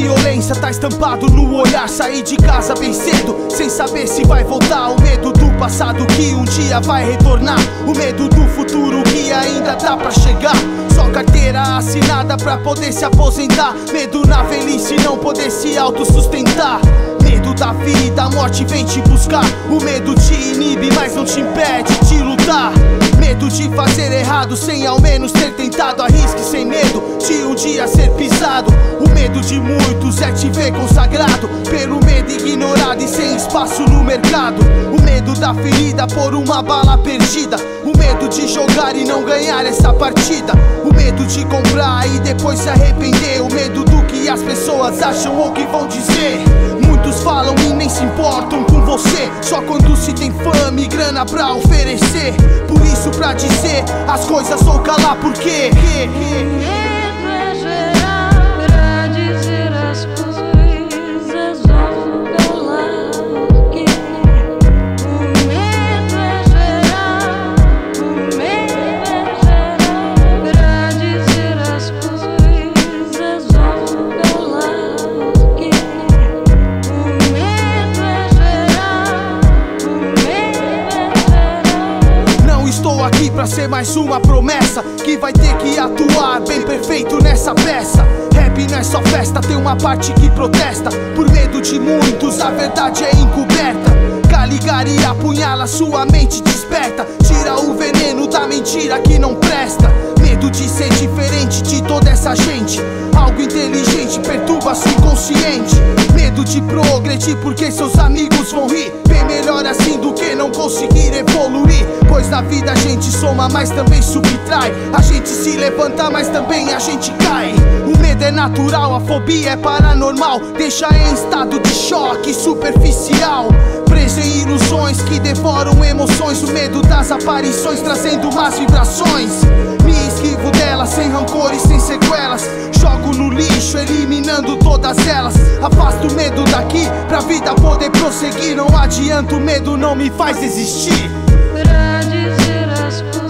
violência tá estampado no olhar. Saí de casa bem cedo, sem saber se vai voltar. O medo do passado que um dia vai retornar, o medo do futuro que ainda dá pra chegar. Só carteira assinada pra poder se aposentar, medo na velhice não poder se autossustentar. Medo da vida, a morte vem te buscar. O medo te inibe, mas não te impede de lutar. Medo de fazer errado sem ao menos ter tentado. Arrisque sem medo de um dia ser pisado. O medo de muitos é te ver consagrado, pelo medo ignorado e sem espaço no mercado. O medo da ferida por uma bala perdida, o medo de jogar e não ganhar essa partida. O medo de comprar e depois se arrepender, o medo do que as pessoas acham ou que vão dizer. Muitos falam e nem se importam com você, só quando se tem fama e grana pra oferecer. Por isso pra dizer as coisas ou calar, por quê? Aqui pra ser mais uma promessa que vai ter que atuar bem perfeito nessa peça. Rap não é só festa, tem uma parte que protesta. Por medo de muitos a verdade é encoberta. Caligari apunhala, sua mente desperta, tira o veneno da mentira que não presta. Medo de ser diferente de toda essa gente, algo inteligente perturba seu inconsciente. Medo de progredir porque seus amigos vão rir, bem melhor assim do que não conseguir evoluir. Pois na vida a gente soma, mas também subtrai, a gente se levanta, mas também a gente cai. O medo é natural, a fobia é paranormal, deixa em estado de choque superficial. Preso em ilusões que devoram emoções, o medo das aparições trazendo más vibrações. Me esquivo delas, sem rancor e sem sequelas, jogo no lixo, eliminando todas elas. Afasto o medo daqui, pra vida poder prosseguir. Não adianta, o medo não me faz desistir. Pra dizer as coisas.